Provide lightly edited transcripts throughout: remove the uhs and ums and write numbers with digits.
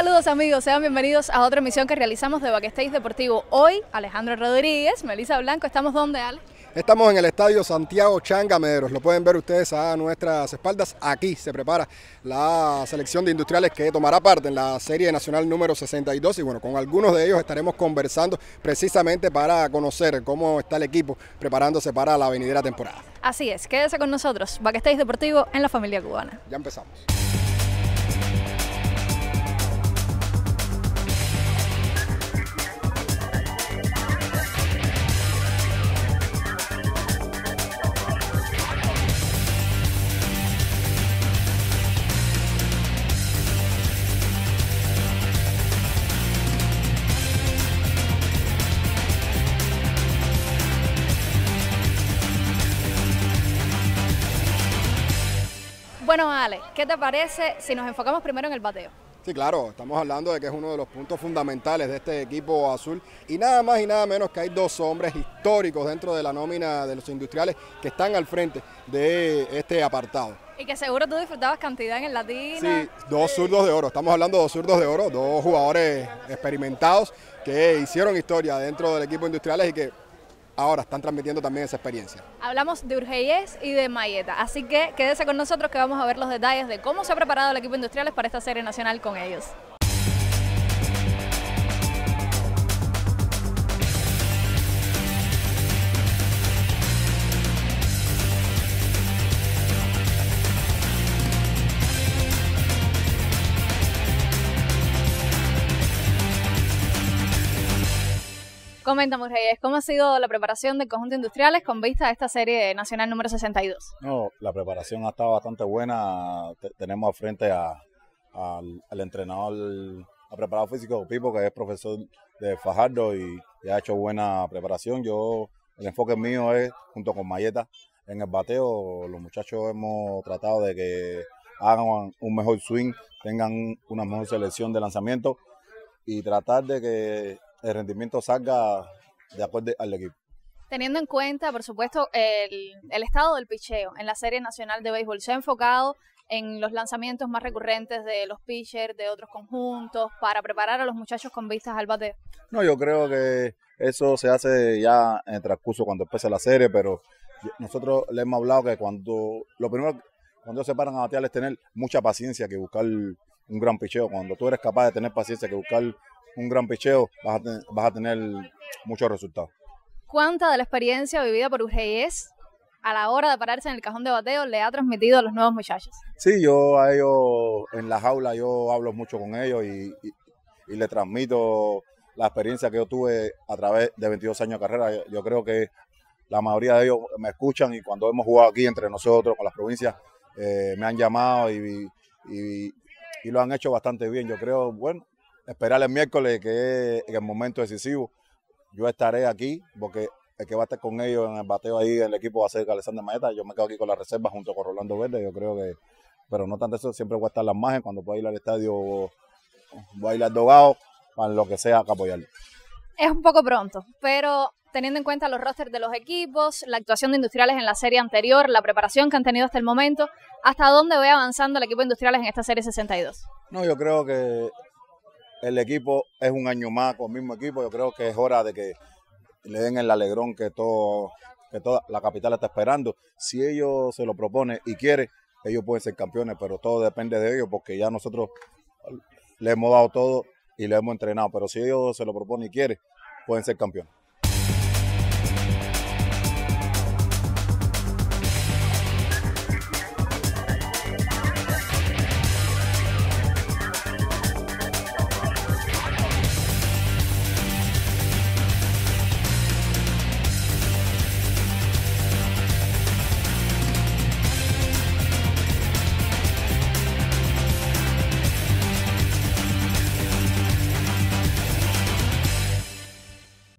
Saludos amigos, sean bienvenidos a otra emisión que realizamos de Backstage Deportivo. Hoy, Alejandro Rodríguez, Melisa Blanco, ¿estamos dónde, Ale? Estamos en el Estadio Santiago Changameros, lo pueden ver ustedes a nuestras espaldas. Aquí se prepara la selección de industriales que tomará parte en la Serie Nacional número 62 y bueno, con algunos de ellos estaremos conversando precisamente para conocer cómo está el equipo preparándose para la venidera temporada. Así es, quédese con nosotros, Backstage Deportivo en la familia cubana. Ya empezamos. Bueno, Ale, ¿qué te parece si nos enfocamos primero en el bateo? Sí, claro, estamos hablando de que es uno de los puntos fundamentales de este equipo azul y nada más y nada menos que hay dos hombres históricos dentro de la nómina de los industriales que están al frente de este apartado. Y que seguro tú disfrutabas cantidad en el Latino. Sí, dos zurdos de oro, estamos hablando de dos zurdos de oro, dos jugadores experimentados que hicieron historia dentro del equipo industriales y que ahora están transmitiendo también esa experiencia. Hablamos de Urgellés y de Mayeta, así que quédese con nosotros que vamos a ver los detalles de cómo se ha preparado el equipo industriales para esta Serie Nacional con ellos. Coméntame, Reyes, ¿cómo ha sido la preparación del conjunto industriales con vista a esta Serie Nacional número 62? No, la preparación ha estado bastante buena. Tenemos al frente al entrenador, al preparado físico Pipo, que es profesor de Fajardo y ha hecho buena preparación. El enfoque mío es, junto con Malleta, en el bateo. Los muchachos hemos tratado de que hagan un mejor swing, tengan una mejor selección de lanzamiento y tratar de que el rendimiento salga de acuerdo al equipo. Teniendo en cuenta, por supuesto, el estado del picheo en la Serie Nacional de Béisbol, ¿se ha enfocado en los lanzamientos más recurrentes de los pitchers, de otros conjuntos, para preparar a los muchachos con vistas al bateo? No, yo creo que eso se hace ya en el transcurso cuando empieza la serie, pero nosotros les hemos hablado que cuando se paran a batear es tener mucha paciencia, que buscar un gran picheo. Cuando tú eres capaz de tener paciencia, que buscar un gran picheo, vas a tener muchos resultados. ¿Cuánta de la experiencia vivida por Urgellés a la hora de pararse en el cajón de bateo le ha transmitido a los nuevos muchachos? Sí, yo a ellos en la jaula, yo hablo mucho con ellos y les transmito la experiencia que yo tuve a través de 22 años de carrera. Yo creo que la mayoría de ellos me escuchan y cuando hemos jugado aquí entre nosotros con las provincias, me han llamado y lo han hecho bastante bien. Yo creo, bueno, esperar el miércoles, que es el momento decisivo. Yo estaré aquí porque el que va a estar con ellos en el bateo ahí en el equipo va a ser Alexander Mayeta. Yo me quedo aquí con la reserva junto con Rolando Verde. Yo creo que, pero no tanto eso, siempre voy a estar las margen. Cuando pueda ir al estadio, voy a ir al dogado, para lo que sea, que apoyarlo. Es un poco pronto, pero teniendo en cuenta los rosters de los equipos, la actuación de industriales en la serie anterior, la preparación que han tenido hasta el momento, ¿hasta dónde va avanzando el equipo industriales en esta Serie 62? No, yo creo que el equipo es un año más con el mismo equipo. Yo creo que es hora de que le den el alegrón que toda la capital está esperando. Si ellos se lo proponen y quieren, ellos pueden ser campeones, pero todo depende de ellos porque ya nosotros le hemos dado todo y le hemos entrenado. Pero si ellos se lo proponen y quieren, pueden ser campeones.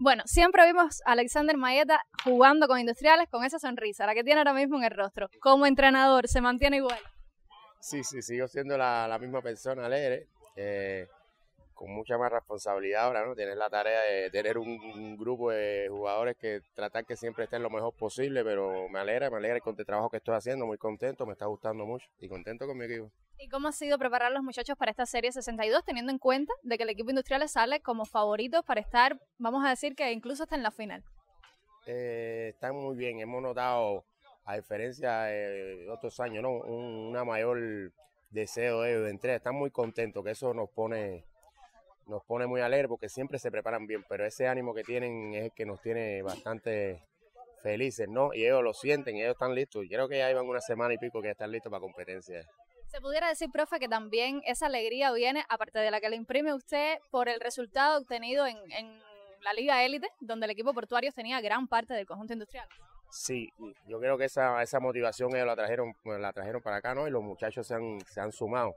Bueno, siempre vimos a Alexander Malleta jugando con industriales con esa sonrisa, la que tiene ahora mismo en el rostro. Como entrenador, ¿se mantiene igual? Sí, sigo siendo la misma persona alegre. con mucha más responsabilidad ahora, ¿no? Tienes la tarea de tener un grupo de jugadores que tratar que siempre estén lo mejor posible, pero me alegra con el trabajo que estoy haciendo, muy contento, me está gustando mucho y contento con mi equipo. ¿Y cómo ha sido preparar a los muchachos para esta Serie 62, teniendo en cuenta de que el equipo Industriales sale como favorito para estar, vamos a decir que incluso hasta en la final? Están muy bien, hemos notado, a diferencia de otros años, ¿no? Una mayor deseo de entrega, están muy contentos, que eso nos pone muy alegre porque siempre se preparan bien, pero ese ánimo que tienen es el que nos tiene bastante felices, ¿no? Y ellos lo sienten, ellos están listos, creo que ya llevan una semana y pico que ya están listos para competencia. Se pudiera decir, profe, que también esa alegría viene, aparte de la que le imprime usted, por el resultado obtenido en la Liga Élite, donde el equipo Portuarios tenía gran parte del conjunto industrial. Sí, yo creo que esa motivación ellos la trajeron para acá, ¿no? Y los muchachos se han sumado.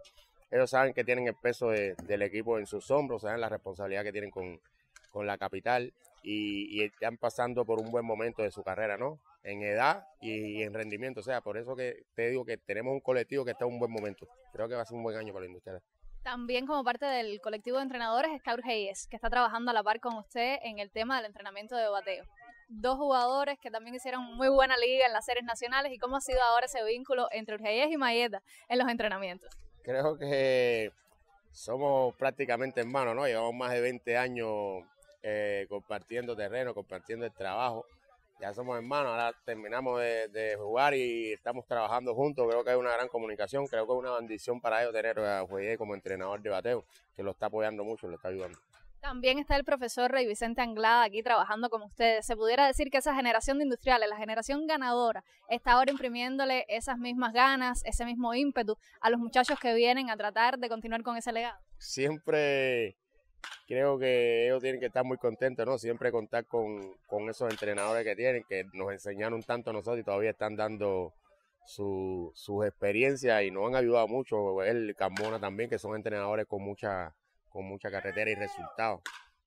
Ellos saben que tienen el peso del equipo en sus hombros, saben la responsabilidad que tienen con la capital y están pasando por un buen momento de su carrera, ¿no? En edad y en rendimiento. O sea, por eso que te digo que tenemos un colectivo que está en un buen momento. Creo que va a ser un buen año para los industriales. También como parte del colectivo de entrenadores está Urgellés, que está trabajando a la par con usted en el tema del entrenamiento de bateo. Dos jugadores que también hicieron muy buena liga en las series nacionales. ¿Y cómo ha sido ahora ese vínculo entre Urgellés y Malleta en los entrenamientos? Creo que somos prácticamente hermanos, ¿no? Llevamos más de 20 años compartiendo terreno, compartiendo el trabajo. Ya somos hermanos, ahora terminamos de jugar y estamos trabajando juntos. Creo que hay una gran comunicación, creo que es una bendición para ellos tener a Urgellés como entrenador de bateo, que lo está apoyando mucho, lo está ayudando. También está el profesor Rey Vicente Anglada aquí trabajando con ustedes. Se pudiera decir que esa generación de industriales, la generación ganadora, está ahora imprimiéndole esas mismas ganas, ese mismo ímpetu a los muchachos que vienen a tratar de continuar con ese legado. Siempre creo que ellos tienen que estar muy contentos, ¿no? Siempre contar con esos entrenadores que tienen, que nos enseñaron tanto a nosotros y todavía están dando sus experiencias y nos han ayudado mucho. El Carmona también, que son entrenadores con mucha carretera y resultados.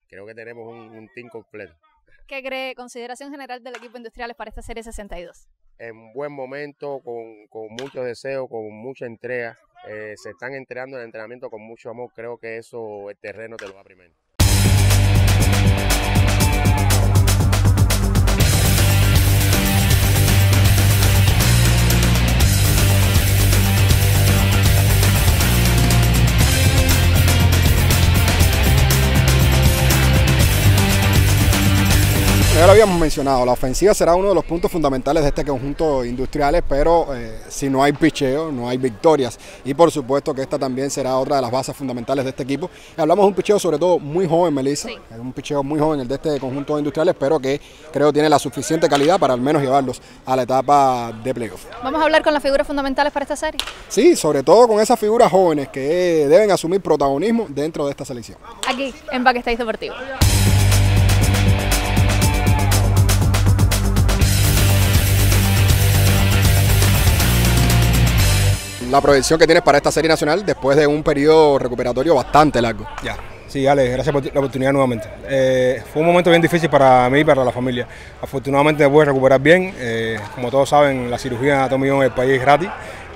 Creo que tenemos un team completo. ¿Qué cree, consideración general del equipo Industriales para esta Serie 62? En buen momento, con mucho deseo, con mucha entrega. Se están entrenando en el entrenamiento con mucho amor. Creo que eso, el terreno te lo va primero. Ya lo habíamos mencionado, la ofensiva será uno de los puntos fundamentales de este conjunto Industriales, pero si no hay picheo, no hay victorias. Y por supuesto que esta también será otra de las bases fundamentales de este equipo. Hablamos de un picheo sobre todo muy joven, Melisa. Sí. Es un picheo muy joven el de este conjunto de Industriales, pero que creo tiene la suficiente calidad para al menos llevarlos a la etapa de playoff. ¿Vamos a hablar con las figuras fundamentales para esta serie? Sí, sobre todo con esas figuras jóvenes que deben asumir protagonismo dentro de esta selección. Aquí, en Backstage Deportivo. La proyección que tienes para esta Serie Nacional después de un periodo recuperatorio bastante largo. Ya, sí, Ale, gracias por la oportunidad nuevamente. Fue un momento bien difícil para mí y para la familia. Afortunadamente me pude recuperar bien. Como todos saben, la cirugía a todo millón en el país es gratis.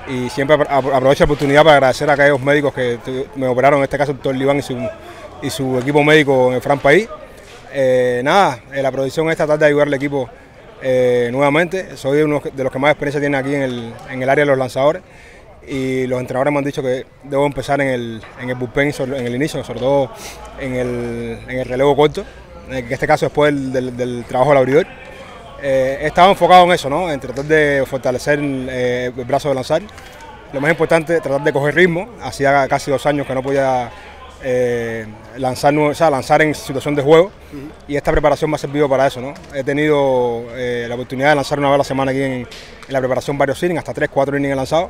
Y siempre aprovecho la oportunidad para agradecer a aquellos médicos que me operaron, en este caso el doctor Libán y su equipo médico en el Fran País. La proyección esta tarde de ayudar al equipo nuevamente. Soy uno de los que más experiencia tiene aquí en el área de los lanzadores. Y los entrenadores me han dicho que debo empezar en el bullpen, en el inicio, sobre todo en el relevo corto, en este caso después del trabajo del abridor. He estado enfocado en eso, ¿no? En tratar de fortalecer el brazo de lanzar. Lo más importante, tratar de coger ritmo. Hacía casi 2 años que no podía lanzar en situación de juego. Y esta preparación me ha servido para eso, ¿no? He tenido la oportunidad de lanzar una vez a la semana aquí en la preparación varios innings, hasta 3-4 innings lanzados.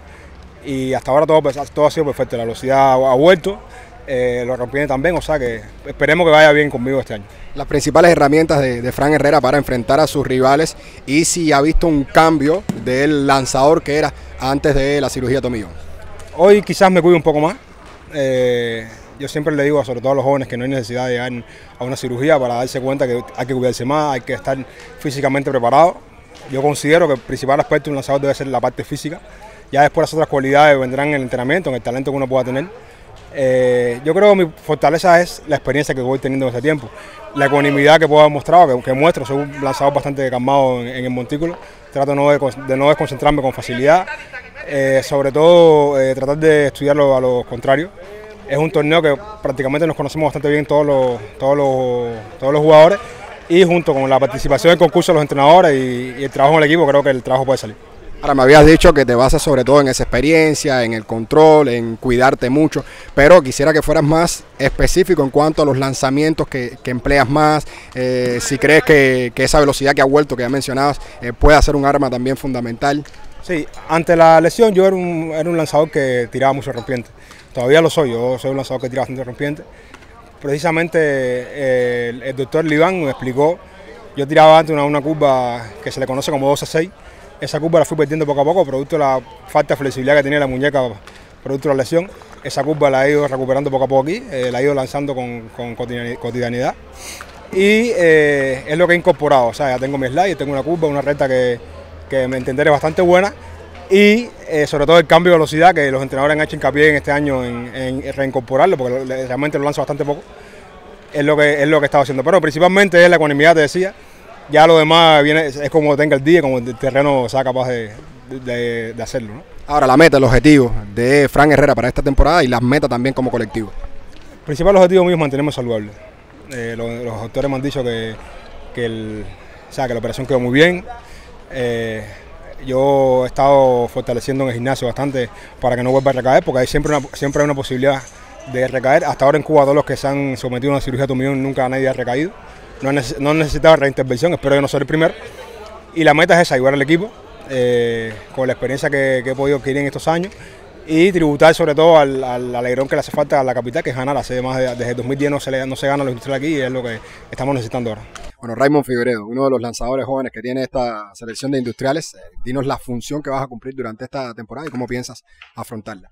Y hasta ahora todo ha sido perfecto, la velocidad ha vuelto, los rompienes también, o sea que esperemos que vaya bien conmigo este año. Las principales herramientas de Frank Herrera para enfrentar a sus rivales y si ha visto un cambio del lanzador que era antes de la cirugía Tomillón. Hoy quizás me cuido un poco más, yo siempre le digo, sobre todo a los jóvenes, que no hay necesidad de llegar a una cirugía para darse cuenta que hay que cuidarse más, hay que estar físicamente preparado. Yo considero que el principal aspecto de un lanzador debe ser la parte física. Ya después las otras cualidades vendrán en el entrenamiento, en el talento que uno pueda tener. Yo creo que mi fortaleza es la experiencia que voy teniendo en este tiempo, la ecuanimidad que puedo haber mostrado, que muestro. Soy un lanzador bastante calmado en el montículo, trato de no desconcentrarme con facilidad, sobre todo tratar de estudiarlo a los contrarios. Es un torneo que prácticamente nos conocemos bastante bien todos los jugadores, y junto con la participación del concurso de los entrenadores y el trabajo en el equipo, creo que el trabajo puede salir. Ahora, me habías dicho que te basas sobre todo en esa experiencia, en el control, en cuidarte mucho, pero quisiera que fueras más específico en cuanto a los lanzamientos que empleas más, si crees que esa velocidad que ha vuelto, que ya mencionabas, puede ser un arma también fundamental. Sí, ante la lesión yo era un lanzador que tiraba mucho rompiente, todavía lo soy, yo soy un lanzador que tira bastante rompiente. Precisamente el doctor Libán me explicó, yo tiraba antes una curva que se le conoce como 12-6, esa curva la fui perdiendo poco a poco, producto de la falta de flexibilidad que tenía la muñeca, producto de la lesión. Esa curva la he ido recuperando poco a poco aquí, la he ido lanzando con cotidianidad. Y es lo que he incorporado, o sea, ya tengo mi slide, tengo una curva, una recta que me entenderé bastante buena. Y sobre todo el cambio de velocidad, que los entrenadores han hecho hincapié en este año en reincorporarlo, porque realmente lo lanzo bastante poco. Es lo que he estado haciendo, pero principalmente es la ecuanimidad, te decía. Ya lo demás viene, es como tenga el día, como el terreno sea capaz de hacerlo, ¿no? Ahora, la meta, el objetivo de Frank Herrera para esta temporada y las metas también como colectivo. El principal objetivo mío es mantenerme saludable. Los doctores me han dicho que la operación quedó muy bien. Yo he estado fortaleciendo en el gimnasio bastante para que no vuelva a recaer, porque hay siempre hay una posibilidad de recaer. Hasta ahora en Cuba todos los que se han sometido a una cirugía abdominal, nunca nadie ha recaído. No necesitaba reintervención, espero yo no ser el primero. Y la meta es esa, ayudar al equipo con la experiencia que he podido adquirir en estos años, y tributar sobre todo al alegrón que le hace falta a la capital, que es ganar. Hace más desde el 2010 no se gana los industriales aquí, y es lo que estamos necesitando ahora. Bueno, Raymond Figueredo, uno de los lanzadores jóvenes que tiene esta selección de industriales, dinos la función que vas a cumplir durante esta temporada y cómo piensas afrontarla.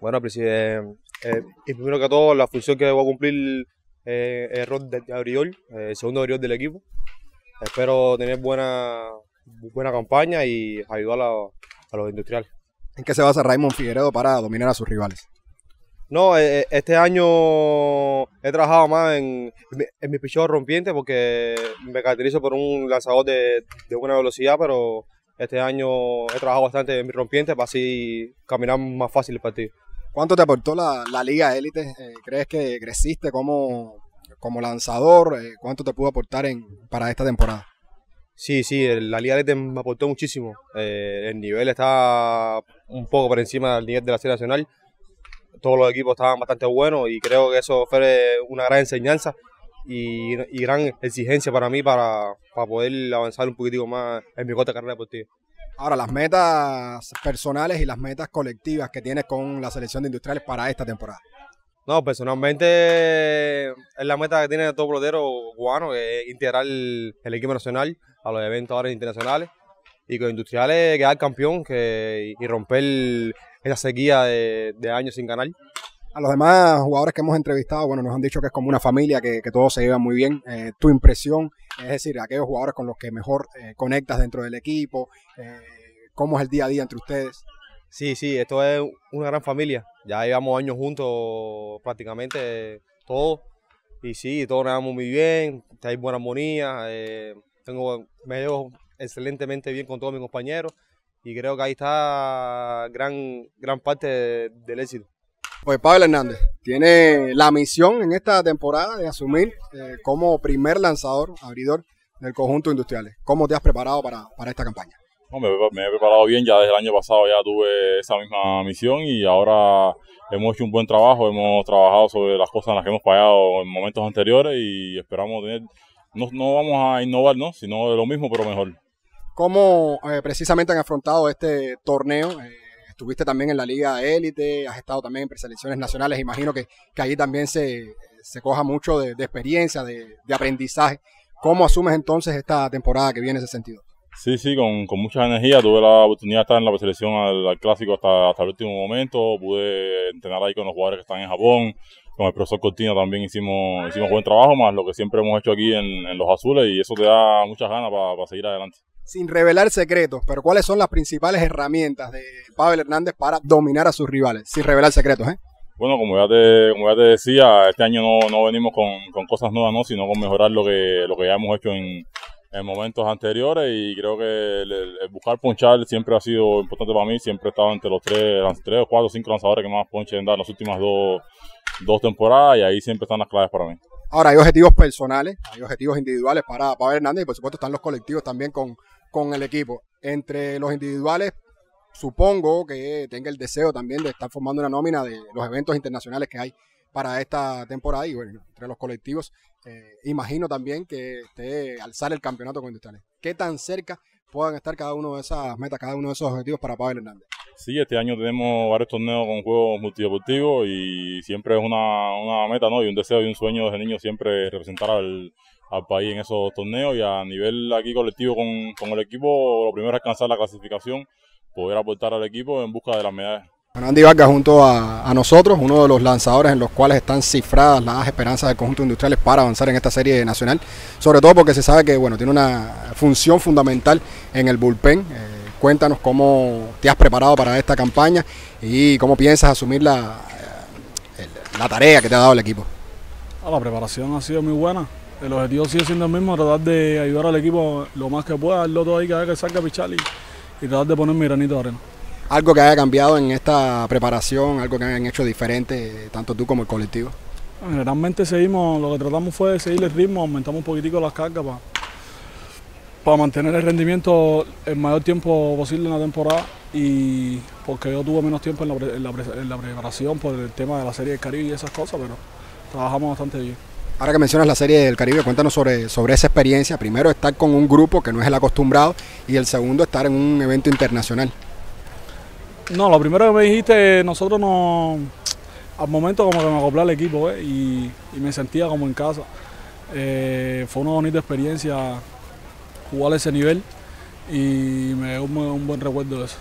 Bueno, primero que todo, la función que voy a cumplir el rol de abridor, el segundo abridor del equipo. Espero tener buena campaña y ayudar a los industriales. ¿En qué se basa Raymond Figueredo para dominar a sus rivales? No, este año he trabajado más en mi picheo rompiente, porque me caracterizo por un lanzador de buena velocidad, pero este año he trabajado bastante en mi rompiente para así caminar más fácil el partido. ¿Cuánto te aportó la Liga Élite? ¿Crees que creciste como lanzador? ¿Cuánto te pudo aportar para esta temporada? Sí, la Liga Élite me aportó muchísimo. El nivel está un poco por encima del nivel de la Serie Nacional. Todos los equipos estaban bastante buenos y creo que eso fue una gran enseñanza y gran exigencia para mí para poder avanzar un poquitico más en mi corta carrera deportiva. Ahora, las metas personales y las metas colectivas que tienes con la selección de industriales para esta temporada. No, personalmente es la meta que tiene todo pelotero cubano, que es integrar el equipo nacional a los eventos ahora internacionales, y con industriales quedar campeón y romper esa sequía de años sin ganar. A los demás jugadores que hemos entrevistado, bueno, nos han dicho que es como una familia, que todos se llevan muy bien. Tu impresión, es decir, aquellos jugadores con los que mejor conectas dentro del equipo, ¿cómo es el día a día entre ustedes? Sí, esto es una gran familia. Ya llevamos años juntos prácticamente todos, y sí, todos nos damos muy bien, hay buena armonía, me llevo excelentemente bien con todos mis compañeros, y creo que ahí está gran parte del éxito. Pues Pavel Hernández tiene la misión en esta temporada de asumir como primer lanzador, abridor del conjunto industriales. ¿Cómo te has preparado para esta campaña? No, me he preparado bien, ya desde el año pasado ya tuve esa misma misión y ahora hemos hecho un buen trabajo, hemos trabajado sobre las cosas en las que hemos fallado en momentos anteriores y esperamos tener, no vamos a innovar, ¿no?, sino de lo mismo pero mejor. ¿Cómo precisamente han afrontado este torneo? Estuviste también en la Liga Élite, has estado también en preselecciones nacionales, imagino que allí también se coja mucho de experiencia, de aprendizaje. ¿Cómo asumes entonces esta temporada que viene en ese sentido? Sí, con mucha energía. Tuve la oportunidad de estar en la preselección al Clásico hasta el último momento, pude entrenar ahí con los jugadores que están en Japón, con el profesor Cortina también hicimos buen trabajo, más lo que siempre hemos hecho aquí en Los Azules, y eso te da muchas ganas para seguir adelante. Sin revelar secretos, pero ¿cuáles son las principales herramientas de Pavel Hernández para dominar a sus rivales? Sin revelar secretos, Bueno, como ya te decía, este año no venimos con cosas nuevas, no, sino con mejorar lo que ya hemos hecho en momentos anteriores, y creo que el buscar ponchar siempre ha sido importante para mí. Siempre he estado entre los 3, 4, 5 lanzadores que más ponches han dado en las últimas dos temporadas, y ahí siempre están las claves para mí. Ahora, hay objetivos personales, hay objetivos individuales para Pavel Hernández, y por supuesto están los colectivos también con el equipo. Entre los individuales, supongo que tenga el deseo también de estar formando una nómina de los eventos internacionales que hay para esta temporada, y bueno, entre los colectivos, imagino también que esté alzar el campeonato con Industriales. ¿Qué tan cerca puedan estar cada uno de esas metas, cada uno de esos objetivos para Pavel Hernández? Sí, este año tenemos varios torneos con juegos multideportivos, y siempre es una meta, ¿no?, y un deseo y un sueño desde niño siempre representar al país en esos torneos, y a nivel aquí colectivo con el equipo, lo primero es alcanzar la clasificación, poder aportar al equipo en busca de las medallas. Bueno, Andy Vargas junto a nosotros, uno de los lanzadores en los cuales están cifradas las esperanzas del conjunto Industriales para avanzar en esta serie nacional, sobre todo porque se sabe que, bueno, tiene una función fundamental en el bullpen. Cuéntanos cómo te has preparado para esta campaña y cómo piensas asumir la tarea que te ha dado el equipo. La preparación ha sido muy buena. El objetivo sigue siendo el mismo, tratar de ayudar al equipo lo más que pueda, darlo todo ahí cada vez que salga a pichar, y tratar de poner mi granito de arena. ¿Algo que haya cambiado en esta preparación, algo que hayan hecho diferente, tanto tú como el colectivo? Generalmente seguimos, lo que tratamos fue de seguir el ritmo, aumentamos un poquitico las cargas para mantener el rendimiento el mayor tiempo posible en la temporada, y porque yo tuve menos tiempo en la preparación por el tema de la Serie del Caribe y esas cosas, pero trabajamos bastante bien. Ahora que mencionas la Serie del Caribe, cuéntanos sobre esa experiencia. Primero, estar con un grupo que no es el acostumbrado, y el segundo, estar en un evento internacional. No, lo primero que me dijiste, nosotros no... Al momento como que me acoplé al equipo, y me sentía como en casa. Fue una bonita experiencia jugar a ese nivel, y me dio un buen recuerdo de eso.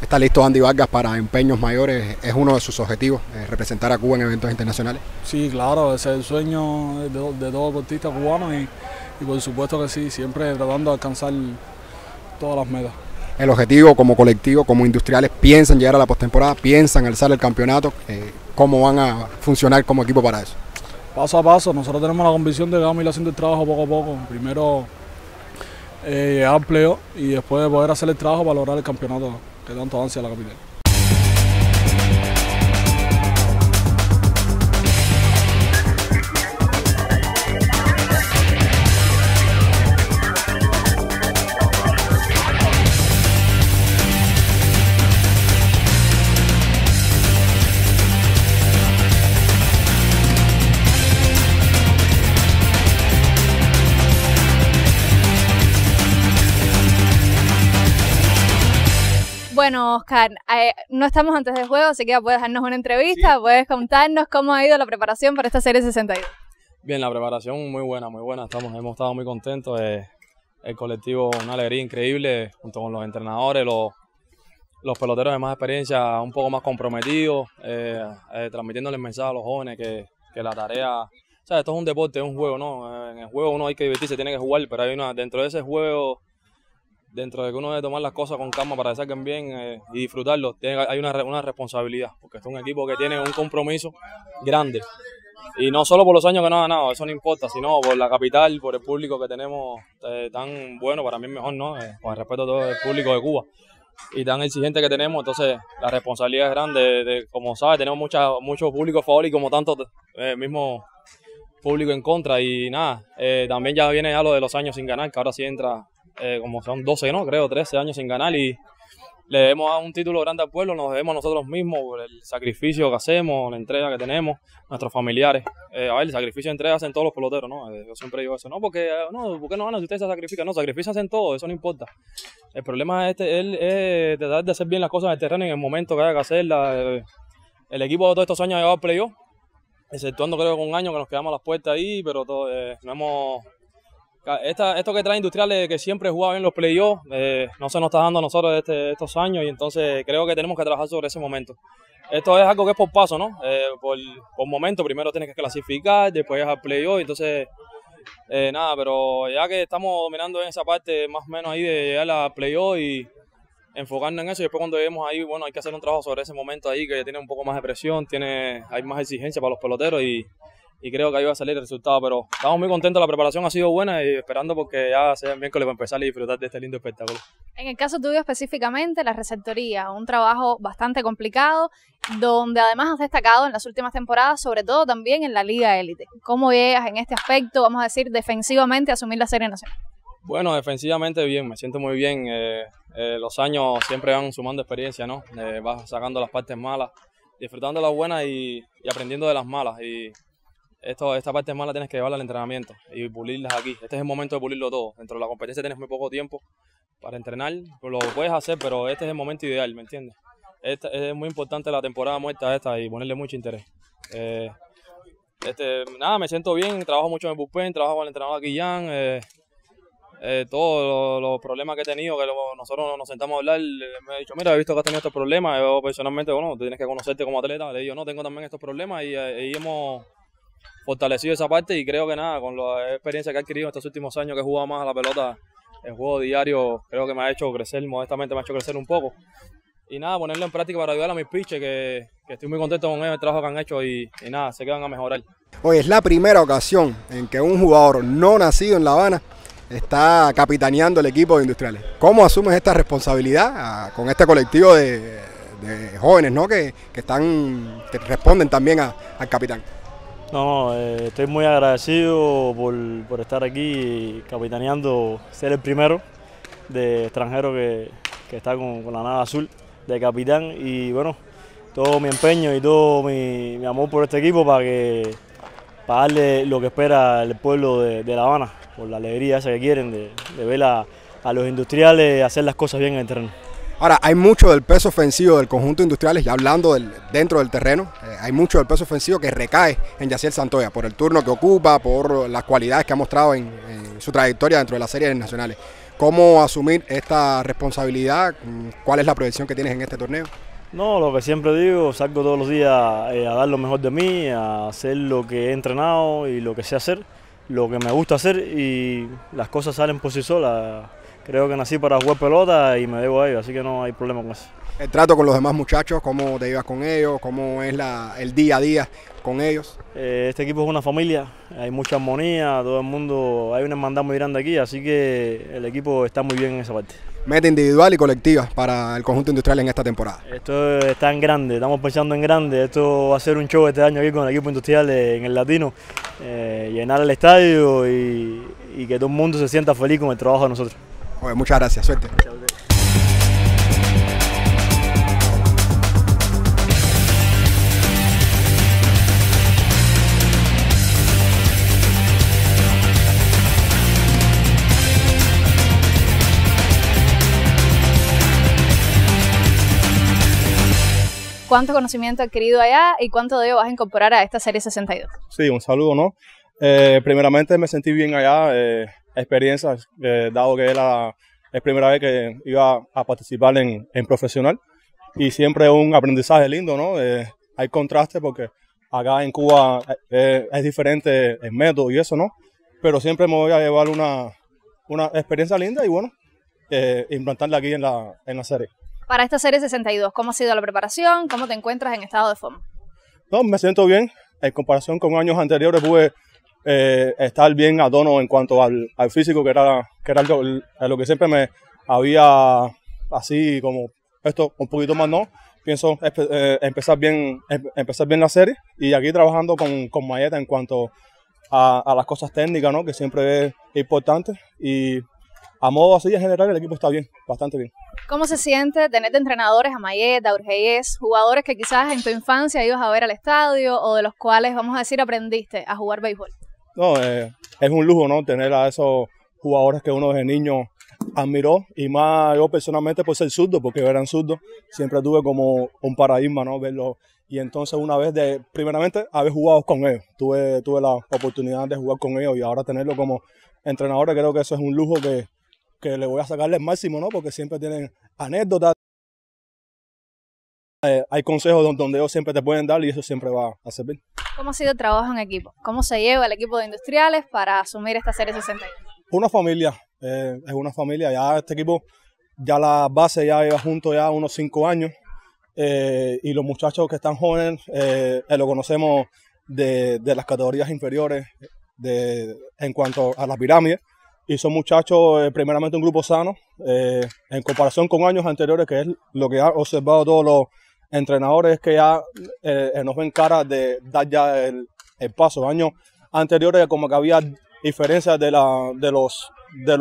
¿Está listo Andy Vargas para empeños mayores? ¿Es uno de sus objetivos, representar a Cuba en eventos internacionales? Sí, claro, ese es el sueño de todo deportista cubano, y por supuesto que sí, siempre tratando de alcanzar todas las metas. ¿El objetivo como colectivo, como Industriales, piensan llegar a la postemporada, piensan alzar el campeonato? ¿Cómo van a funcionar como equipo para eso? Paso a paso, nosotros tenemos la convicción de que vamos a ir haciendo el trabajo poco a poco. Primero llegar al playoff, y después de poder hacer el trabajo para lograr el campeonato que tanto ansia la capital. Bueno, Oscar, no estamos antes del juego, así que puedes darnos una entrevista, sí. Puedes contarnos cómo ha ido la preparación para esta Serie 62. Bien, la preparación muy buena, hemos estado muy contentos, el colectivo una alegría increíble, junto con los entrenadores, los peloteros de más experiencia un poco más comprometidos, transmitiéndoles mensajes a los jóvenes que la tarea, esto es un deporte, es un juego, ¿no? En el juego uno hay que divertirse, tiene que jugar, pero hay una dentro de ese juego... Dentro de que uno debe tomar las cosas con calma para que salgan bien y disfrutarlo, hay una responsabilidad, porque es un equipo que tiene un compromiso grande. Y no solo por los años que no ha ganado, eso no importa, sino por la capital, por el público que tenemos tan bueno, para mí es mejor, ¿no? Con el respeto a todo el público de Cuba y tan exigente que tenemos, entonces la responsabilidad es grande. Como sabes, tenemos mucho público a favor y como tanto mismo público en contra. Y nada, también ya viene ya lo de los años sin ganar, que ahora sí entra... como son 12, ¿no? Creo 13 años sin ganar, y le debemos a un título grande al pueblo, nos debemos a nosotros mismos por el sacrificio que hacemos, la entrega que tenemos, nuestros familiares. A ver, el sacrificio y entrega hacen todos los peloteros, ¿no? Yo siempre digo eso, ¿por qué no ganan si ustedes se sacrifican? No, sacrificios hacen todos, eso no importa. El problema es tratar de hacer bien las cosas en el terreno y en el momento que haya que hacerlas. El equipo de todos estos años ha llegado al playoff, exceptuando creo que un año que nos quedamos a las puertas ahí, pero no hemos... Esto que trae Industriales, que siempre jugaba bien los playoffs, no se nos está dando a nosotros estos años, y entonces creo que tenemos que trabajar sobre ese momento. Esto es algo que es por paso, ¿no? Por momento, primero tienes que clasificar, después es al playoff, entonces nada, pero ya que estamos dominando en esa parte más o menos ahí de llegar al playoff, y enfocarnos en eso. Y después cuando lleguemos ahí, bueno, hay que hacer un trabajo sobre ese momento ahí que tiene un poco más de presión, hay más exigencia para los peloteros y creo que ahí va a salir el resultado. Pero estamos muy contentos, la preparación ha sido buena y esperando porque ya sea el miércoles para empezar a disfrutar de este lindo espectáculo. En el caso tuyo específicamente, la receptoría, un trabajo bastante complicado, donde además has destacado en las últimas temporadas, sobre todo también en la Liga Élite. ¿Cómo llegas en este aspecto, vamos a decir, defensivamente a asumir la Serie Nacional? Bueno, defensivamente bien, me siento muy bien. Los años siempre van sumando experiencia, ¿no? Vas sacando las partes malas, disfrutando las buenas y aprendiendo de las malas. Y esta parte mala tienes que llevarla al entrenamiento y pulirlas aquí. Este es el momento de pulirlo todo. Dentro de la competencia tienes muy poco tiempo para entrenar, lo puedes hacer, pero este es el momento ideal, ¿me entiendes? Es muy importante la temporada muerta esta y ponerle mucho interés. Nada, me siento bien, trabajo mucho en el bullpen, trabajo con el entrenador Guillán. Todos los problemas que he tenido, que nosotros nos sentamos a hablar, me ha dicho, mira, he visto que has tenido estos problemas. Yo personalmente, bueno, tienes que conocerte como atleta. Le digo, no, tengo también estos problemas y hemos fortalecido esa parte y creo que nada, con la experiencia que he adquirido estos últimos años, que he jugado más a la pelota, el juego diario, creo que me ha hecho crecer, modestamente me ha hecho crecer un poco. Y nada, ponerlo en práctica para ayudar a mis pitchers, que estoy muy contento con ellos, el trabajo que han hecho y nada, sé que van a mejorar. Hoy es la primera ocasión en que un jugador no nacido en La Habana está capitaneando el equipo de Industriales. ¿Cómo asumes esta responsabilidad con este colectivo de jóvenes, ¿no? que responden también al capitán? No, estoy muy agradecido por estar aquí capitaneando, ser el primero de extranjero que está con la nave azul de capitán. Y bueno, todo mi empeño y todo mi amor por este equipo para darle lo que espera el pueblo de La Habana, por la alegría esa que quieren de ver a los industriales hacer las cosas bien en el terreno. Ahora, hay mucho del peso ofensivo del conjunto industriales, ya hablando dentro del terreno, hay mucho del peso ofensivo que recae en Yaciel Santoya, por el turno que ocupa, por las cualidades que ha mostrado en su trayectoria dentro de las series nacionales. ¿Cómo asumir esta responsabilidad? ¿Cuál es la proyección que tienes en este torneo? No, lo que siempre digo, salgo todos los días a dar lo mejor de mí, a hacer lo que he entrenado y lo que sé hacer, lo que me gusta hacer y las cosas salen por sí solas. Creo que nací para jugar pelota y me debo a ello, así que no hay problema con eso. El trato con los demás muchachos, ¿cómo te llevas con ellos? ¿Cómo es el día a día con ellos? Este equipo es una familia, hay mucha armonía, todo el mundo, hay una hermandad muy grande aquí, así que el equipo está muy bien en esa parte. Meta individual y colectiva para el conjunto industrial en esta temporada. Esto está en grande, estamos pensando en grande, esto va a ser un show este año aquí con el equipo industrial en el Latino, llenar el estadio y que todo el mundo se sienta feliz con el trabajo de nosotros. Oye, muchas gracias, suerte. ¿Cuánto conocimiento has adquirido allá y cuánto de ello vas a incorporar a esta Serie 62? Sí, un saludo, ¿no? Primeramente me sentí bien allá, experiencias, dado que era la primera vez que iba a participar en profesional y siempre un aprendizaje lindo, ¿no? Hay contraste porque acá en Cuba es diferente el método y eso, ¿no? Pero siempre me voy a llevar una experiencia linda y bueno, implantarla aquí en la serie. Para esta Serie 62, ¿cómo ha sido la preparación? ¿Cómo te encuentras en estado de forma? No, me siento bien. En comparación con años anteriores pude estar bien a tono en cuanto al físico, que era lo que siempre me había, así como esto, un poquito más no. Pienso empezar bien la serie y aquí trabajando con Malleta en cuanto a las cosas técnicas, ¿no? Que siempre es importante y a modo así en general el equipo está bien, bastante bien. ¿Cómo se siente tener de entrenadores a Malleta, Urgellés, jugadores que quizás en tu infancia ibas a ver al estadio o de los cuales, vamos a decir, aprendiste a jugar béisbol? No, es un lujo, ¿no? Tener a esos jugadores que uno desde niño admiró y más yo personalmente por ser zurdo, porque eran zurdos, siempre tuve como un paradigma, ¿no? Verlo y entonces una vez primeramente haber jugado con ellos, tuve la oportunidad de jugar con ellos y ahora tenerlo como entrenador, creo que eso es un lujo que le voy a sacarle el máximo, ¿no? Porque siempre tienen anécdotas, hay consejos donde ellos siempre te pueden dar y eso siempre va a servir. ¿Cómo ha sido el trabajo en equipo? ¿Cómo se lleva el equipo de industriales para asumir esta Serie 61? Una familia, es una familia. Ya este equipo ya la base ya lleva junto ya unos 5 años y los muchachos que están jóvenes lo conocemos de las categorías inferiores en cuanto a las pirámides, y son muchachos primeramente un grupo sano en comparación con años anteriores, que es lo que ha observado todos los entrenadores, que ya nos ven cara de dar ya el paso. Años anteriores como que había diferencias de los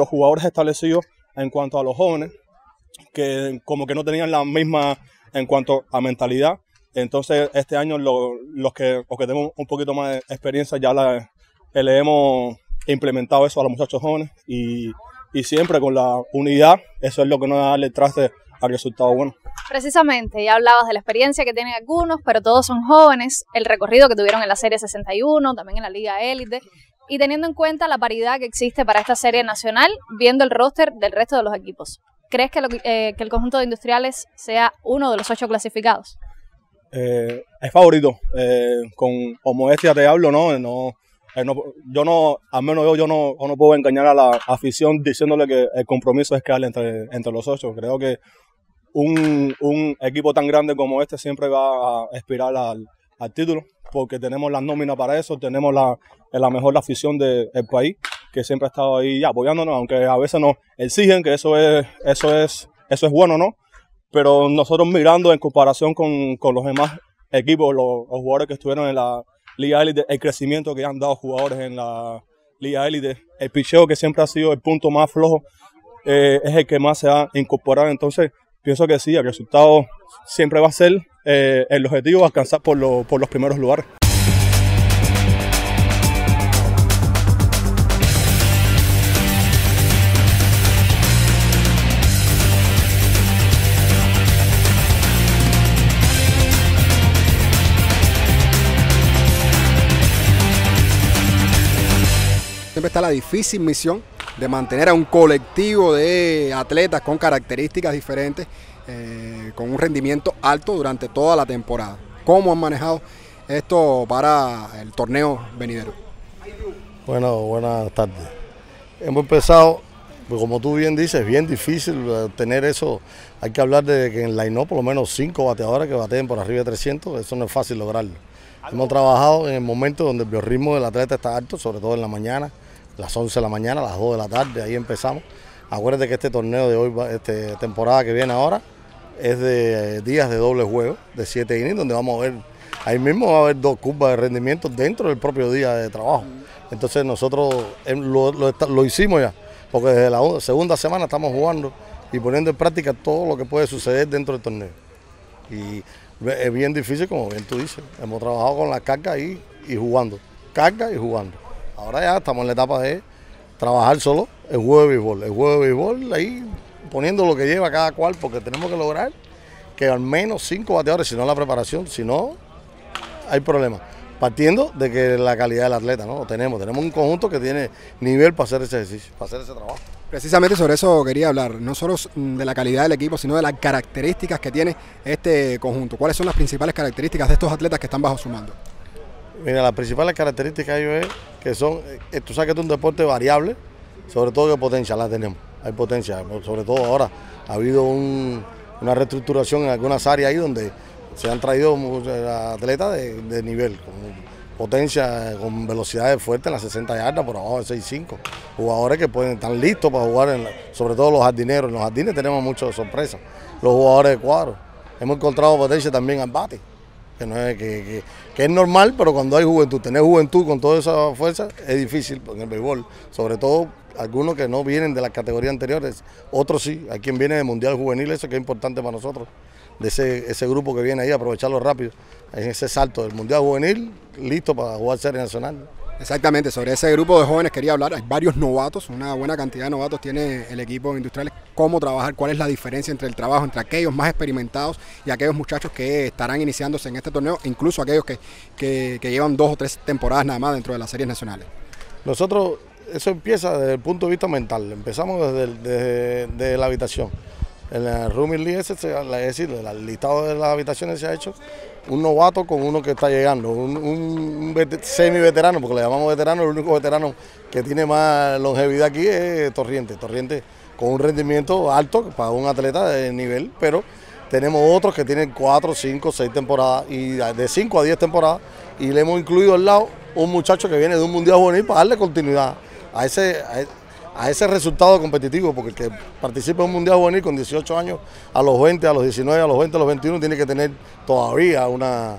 jugadores establecidos en cuanto a los jóvenes, que como que no tenían la misma en cuanto a mentalidad. Entonces este año los que tenemos un poquito más de experiencia ya le hemos implementado eso a los muchachos jóvenes, y siempre con la unidad. Eso es lo que nos da el traste al resultado bueno. Precisamente, ya hablabas de la experiencia que tienen algunos, pero todos son jóvenes, el recorrido que tuvieron en la Serie 61, también en la Liga Élite, y teniendo en cuenta la paridad que existe para esta Serie Nacional, viendo el roster del resto de los equipos, ¿crees que el conjunto de Industriales sea uno de los 8 clasificados? Es favorito, con modestia te hablo, ¿no? Yo no puedo engañar a la afición diciéndole que el compromiso es quedar entre los 8. Creo que un equipo tan grande como este siempre va a aspirar al título, porque tenemos la nómina para eso, tenemos la mejor afición del país, que siempre ha estado ahí apoyándonos, aunque a veces nos exigen, que eso es bueno, ¿no? Pero nosotros, mirando en comparación con los demás equipos, los jugadores que estuvieron en la Liga Élite, el crecimiento que han dado jugadores en la Liga Élite, el picheo, que siempre ha sido el punto más flojo, es el que más se ha incorporado. Entonces pienso que sí, el resultado siempre va a ser el objetivo, alcanzar por los primeros lugares. Siempre está la difícil misión de mantener a un colectivo de atletas con características diferentes, con un rendimiento alto durante toda la temporada. ¿Cómo han manejado esto para el torneo venidero? Bueno, buenas tardes. Hemos empezado, pues como tú bien dices, bien difícil tener eso. Hay que hablar de que en la INO por lo menos 5 bateadores que bateen por arriba de 300, eso no es fácil lograrlo. Hemos trabajado en el momento donde el biorritmo del atleta está alto, sobre todo en la mañana, las 11 de la mañana, las 2 de la tarde, ahí empezamos. Acuérdate que este torneo de hoy, esta temporada que viene ahora, es de días de doble juego, de 7 innings, donde vamos a ver, ahí mismo va a haber 2 curvas de rendimiento dentro del propio día de trabajo. Entonces nosotros lo hicimos ya, porque desde la segunda semana estamos jugando y poniendo en práctica todo lo que puede suceder dentro del torneo. Y es bien difícil, como bien tú dices, hemos trabajado con la carga y jugando, carga y jugando. Ahora ya estamos en la etapa de trabajar solo el juego de béisbol. El juego de béisbol, ahí poniendo lo que lleva cada cual, porque tenemos que lograr que al menos 5 bateadores, si no la preparación, si no, hay problemas. Partiendo de que la calidad del atleta, ¿no? Lo tenemos. Tenemos un conjunto que tiene nivel para hacer ese ejercicio, para hacer ese trabajo. Precisamente sobre eso quería hablar, no solo de la calidad del equipo, sino de las características que tiene este conjunto. ¿Cuáles son las principales características de estos atletas que están bajo su mando? Mira, las principales características de ellos es que son, tú sabes que es un deporte variable, sobre todo que potencia la tenemos, hay potencia, sobre todo ahora ha habido una reestructuración en algunas áreas ahí donde se han traído atletas de nivel, con potencia, con velocidades fuertes en las 60 yardas, por abajo de 6.5, jugadores que pueden estar listos para jugar, sobre todo los jardineros. En los jardines tenemos muchas sorpresas, los jugadores de cuadro, hemos encontrado potencia también al bate. Que es normal, pero cuando hay juventud, tener juventud con toda esa fuerza es difícil en el béisbol, sobre todo algunos que no vienen de las categorías anteriores, otros sí, hay quien viene de Mundial Juvenil, eso que es importante para nosotros, de ese grupo que viene ahí, aprovecharlo rápido, en ese salto del Mundial Juvenil, listo para jugar Serie Nacional. Exactamente, sobre ese grupo de jóvenes quería hablar, hay varios novatos, una buena cantidad de novatos tiene el equipo Industriales. ¿Cómo trabajar? ¿Cuál es la diferencia entre el trabajo entre aquellos más experimentados y aquellos muchachos que estarán iniciándose en este torneo, incluso aquellos que llevan 2 o 3 temporadas nada más dentro de las series nacionales? Nosotros, eso empieza desde el punto de vista mental, empezamos desde la habitación. En la Rooming League, el listado de las habitaciones se ha hecho un novato con uno que está llegando, un semi-veterano, porque le llamamos veterano. El único veterano que tiene más longevidad aquí es Torriente. Torriente con un rendimiento alto para un atleta de nivel, pero tenemos otros que tienen 4, 5, 6 temporadas, y de 5 a 10 temporadas, y le hemos incluido al lado un muchacho que viene de un mundial juvenil para darle continuidad a ese resultado competitivo, porque el que participa en un mundial juvenil con 18 años, a los 20, a los 19, a los 20, a los 21, tiene que tener todavía una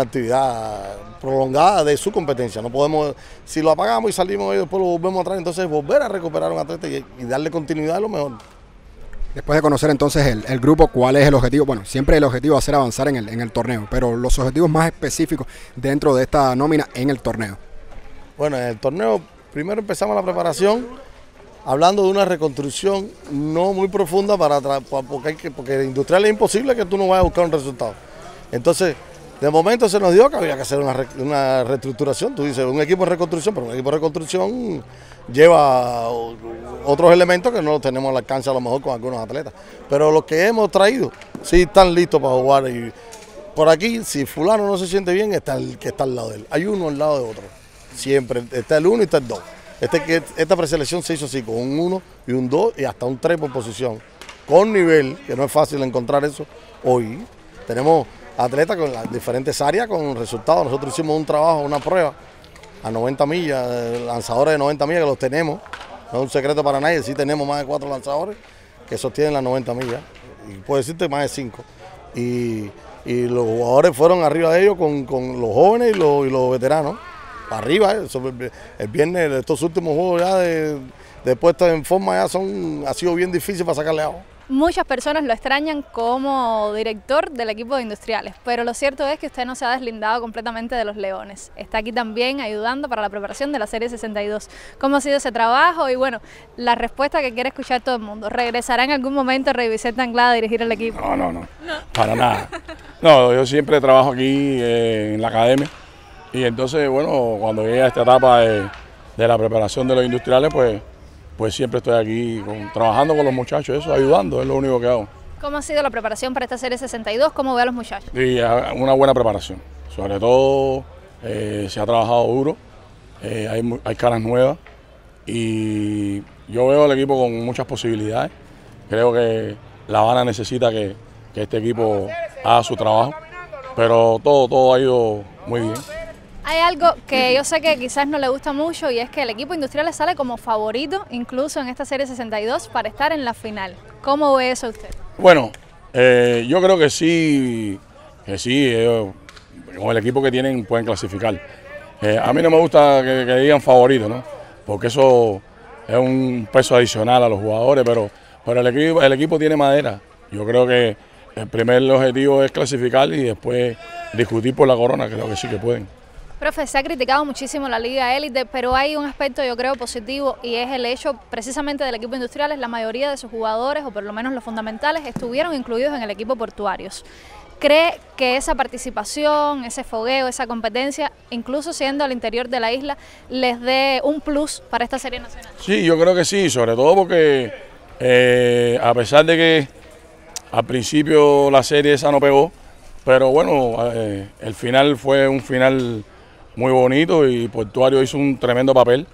actividad prolongada de su competencia. No podemos, si lo apagamos y salimos y después lo volvemos atrás, entonces volver a recuperar a un atleta y darle continuidad es lo mejor. Después de conocer entonces el grupo, ¿cuál es el objetivo? Bueno, siempre el objetivo va a ser avanzar en el torneo, pero los objetivos más específicos dentro de esta nómina en el torneo. Bueno, en el torneo primero empezamos la preparación hablando de una reconstrucción no muy profunda, porque industrial es imposible que tú no vayas a buscar un resultado. Entonces, de momento se nos dio que había que hacer una reestructuración. Tú dices, un equipo de reconstrucción, pero un equipo de reconstrucción lleva otros elementos que no los tenemos al alcance a lo mejor con algunos atletas. Pero los que hemos traído sí están listos para jugar. Y por aquí, si fulano no se siente bien, está el que está al lado de él. Hay uno al lado de otro. Siempre está el uno y está el dos. Esta preselección se hizo así, con un 1 y un 2 y hasta un 3 por posición. Con nivel, que no es fácil encontrar eso hoy. Tenemos atletas con las diferentes áreas, con resultados. Nosotros hicimos un trabajo, una prueba a 90 millas, lanzadores de 90 millas que los tenemos, no es un secreto para nadie, sí tenemos más de 4 lanzadores que sostienen las 90 millas, y puedo decirte más de 5. Y los jugadores fueron arriba de ellos con los jóvenes y los veteranos, arriba. El viernes, estos últimos juegos ya de puesta en forma ya ha sido bien difícil para sacarle agua. Muchas personas lo extrañan como director del equipo de Industriales, pero lo cierto es que usted no se ha deslindado completamente de los Leones. Está aquí también ayudando para la preparación de la Serie 62. ¿Cómo ha sido ese trabajo? Y bueno, la respuesta que quiere escuchar todo el mundo. ¿Regresará en algún momento Rey Vicente Anglada a dirigir el equipo? No, para nada. No, yo siempre trabajo aquí en la academia, y entonces, bueno, cuando llega esta etapa de la preparación de los Industriales, pues siempre estoy aquí trabajando con los muchachos, eso, ayudando, es lo único que hago. ¿Cómo ha sido la preparación para esta Serie 62? ¿Cómo ve a los muchachos? Sí, una buena preparación, sobre todo se ha trabajado duro, hay caras nuevas, y yo veo al equipo con muchas posibilidades. Creo que La Habana necesita que este equipo haga su trabajo, pero todo ha ido muy bien. Hay algo que yo sé que quizás no le gusta mucho, y es que el equipo Industriales sale como favorito, incluso en esta Serie 62, para estar en la final. ¿Cómo ve eso usted? Bueno, yo creo que sí, con el equipo que tienen pueden clasificar. A mí no me gusta que digan favorito, ¿no? Porque eso es un peso adicional a los jugadores, pero el equipo tiene madera. Yo creo que el primer objetivo es clasificar y después discutir por la corona, creo que sí que pueden. Profe, se ha criticado muchísimo la Liga Élite, pero hay un aspecto yo creo positivo, y es el hecho precisamente del equipo Industriales. La mayoría de sus jugadores, o por lo menos los fundamentales, estuvieron incluidos en el equipo Portuarios. ¿Cree que esa participación, ese fogueo, esa competencia, incluso siendo al interior de la isla, les dé un plus para esta Serie Nacional? Sí, yo creo que sí, sobre todo porque a pesar de que al principio la serie esa no pegó, pero bueno, el final fue un final muy bonito, y Portuario hizo un tremendo papel.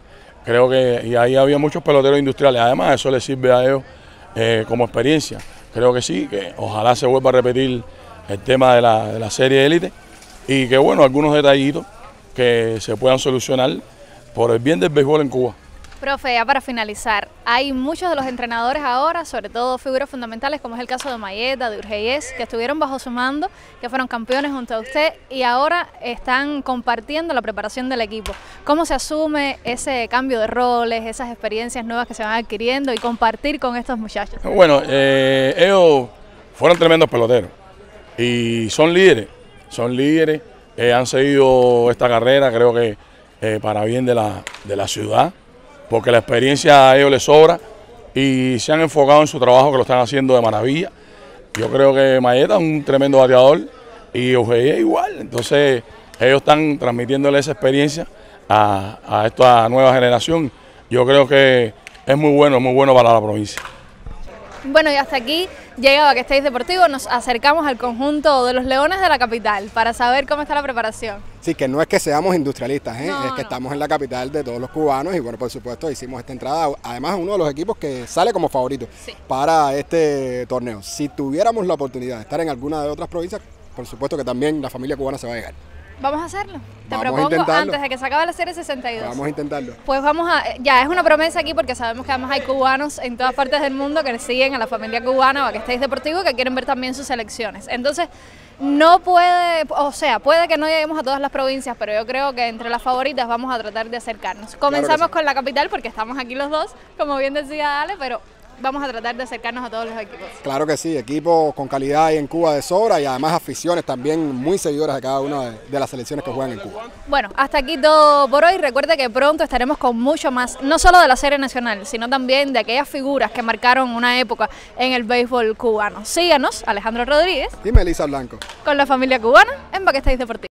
Creo que y ahí había muchos peloteros Industriales. Además, eso les sirve a ellos como experiencia. Creo que sí, que ojalá se vuelva a repetir el tema de la Serie Élite, y que bueno, algunos detallitos que se puedan solucionar por el bien del béisbol en Cuba. Profe, ya para finalizar, hay muchos de los entrenadores ahora, sobre todo figuras fundamentales, como es el caso de Malleta, de Urgellés, que estuvieron bajo su mando, que fueron campeones junto a usted, y ahora están compartiendo la preparación del equipo. ¿Cómo se asume ese cambio de roles, esas experiencias nuevas que se van adquiriendo y compartir con estos muchachos? Bueno, ellos fueron tremendos peloteros y son líderes, han seguido esta carrera, creo que para bien de la ciudad, porque la experiencia a ellos les sobra, y se han enfocado en su trabajo, que lo están haciendo de maravilla. Yo creo que Malleta es un tremendo bateador, y Urgellés igual. Entonces ellos están transmitiéndole esa experiencia a esta nueva generación. Yo creo que es muy bueno para la provincia. Bueno, y hasta aquí llega Backstage Deportivo. Nos acercamos al conjunto de los Leones de la capital para saber cómo está la preparación. Sí, que no es que seamos industrialistas, ¿eh? No, es que estamos en la capital de todos los cubanos y bueno, por supuesto hicimos esta entrada, además uno de los equipos que sale como favorito para este torneo. Si tuviéramos la oportunidad de estar en alguna de otras provincias, por supuesto que también la familia cubana se va a llegar. Vamos a hacerlo. Te propongo antes de que se acabe la serie 62. Vamos a intentarlo. Pues vamos a, ya es una promesa aquí porque sabemos que además hay cubanos en todas partes del mundo que siguen a la familia cubana o a Backstage Deportivo que quieren ver también sus selecciones. Entonces, no puede, o sea, puede que no lleguemos a todas las provincias, pero yo creo que entre las favoritas vamos a tratar de acercarnos. Comenzamos con la capital porque estamos aquí los dos, como bien decía Ale, pero vamos a tratar de acercarnos a todos los equipos. Claro que sí, equipos con calidad y en Cuba de sobra y además aficiones también muy seguidoras de cada una de las selecciones que juegan en Cuba. Bueno, hasta aquí todo por hoy. Recuerda que pronto estaremos con mucho más, no solo de la Serie Nacional, sino también de aquellas figuras que marcaron una época en el béisbol cubano. Síganos, Alejandro Rodríguez y Melisa Blanco, con la familia cubana en Backstage Deportivo.